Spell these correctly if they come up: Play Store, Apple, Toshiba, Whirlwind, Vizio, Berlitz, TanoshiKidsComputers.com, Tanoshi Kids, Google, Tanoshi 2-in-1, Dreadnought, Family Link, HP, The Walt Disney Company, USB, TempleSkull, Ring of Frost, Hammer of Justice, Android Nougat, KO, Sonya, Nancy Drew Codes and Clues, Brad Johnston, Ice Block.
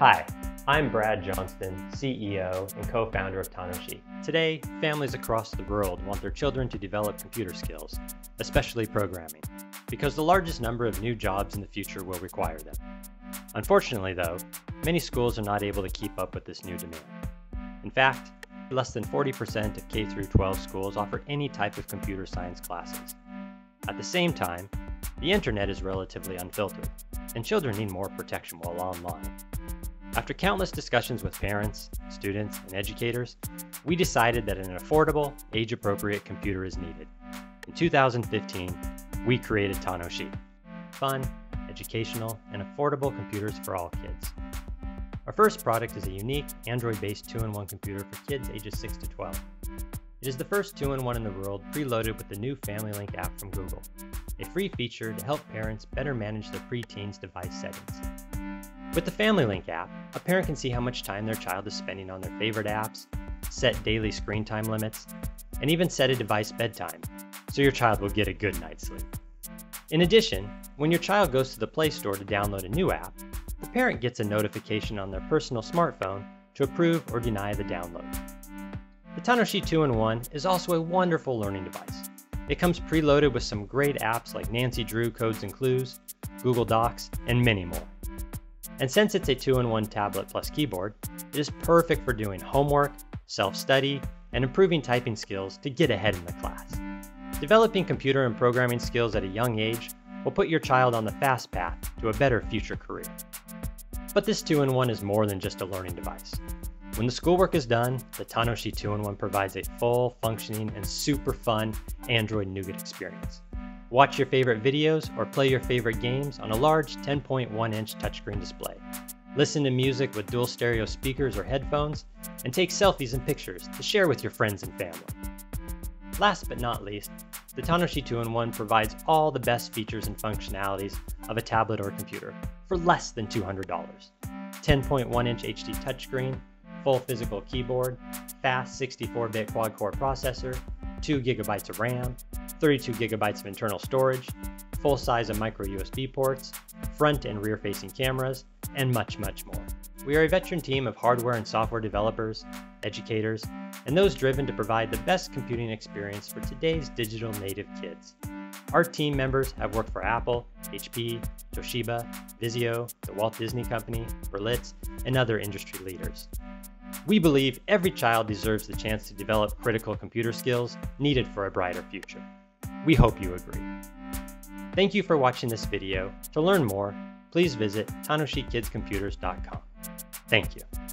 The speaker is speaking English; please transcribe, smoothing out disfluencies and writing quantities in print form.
Hi, I'm Brad Johnston, CEO and co-founder of Tanoshi. Today, families across the world want their children to develop computer skills, especially programming, because the largest number of new jobs in the future will require them. Unfortunately though, many schools are not able to keep up with this new demand. In fact, less than 40% of K-12 schools offer any type of computer science classes. At the same time, the internet is relatively unfiltered, and children need more protection while online. After countless discussions with parents, students, and educators, we decided that an affordable, age-appropriate computer is needed. In 2015, we created Tanoshi. Fun, educational, and affordable computers for all kids. Our first product is a unique Android-based 2-in-1 computer for kids ages 6 to 12. It is the first 2-in-1 in the world preloaded with the new Family Link app from Google, a free feature to help parents better manage their preteens' device settings. With the Family Link app, a parent can see how much time their child is spending on their favorite apps, set daily screen time limits, and even set a device bedtime, so your child will get a good night's sleep. In addition, when your child goes to the Play Store to download a new app, the parent gets a notification on their personal smartphone to approve or deny the download. The Tanoshi 2-in-1 is also a wonderful learning device. It comes preloaded with some great apps like Nancy Drew Codes and Clues, Google Docs, and many more. And since it's a 2-in-1 tablet plus keyboard, it is perfect for doing homework, self-study, and improving typing skills to get ahead in the class. Developing computer and programming skills at a young age will put your child on the fast path to a better future career. But this 2-in-1 is more than just a learning device. When the schoolwork is done, the Tanoshi 2-in-1 provides a full, functioning, and super fun Android Nougat experience. Watch your favorite videos or play your favorite games on a large 10.1-inch touchscreen display. Listen to music with dual stereo speakers or headphones, and take selfies and pictures to share with your friends and family. Last but not least, the Tanoshi 2-in-1 provides all the best features and functionalities of a tablet or computer for less than $200. 10.1-inch HD touchscreen, full physical keyboard, fast 64-bit quad-core processor, 2 GB of RAM, 32 GB of internal storage, full size and micro USB ports, front and rear facing cameras, and much, much more. We are a veteran team of hardware and software developers, educators, and those driven to provide the best computing experience for today's digital native kids. Our team members have worked for Apple, HP, Toshiba, Vizio, The Walt Disney Company, Berlitz, and other industry leaders. We believe every child deserves the chance to develop critical computer skills needed for a brighter future. We hope you agree. Thank you for watching this video. To learn more, please visit TanoshiKidsComputers.com. Thank you.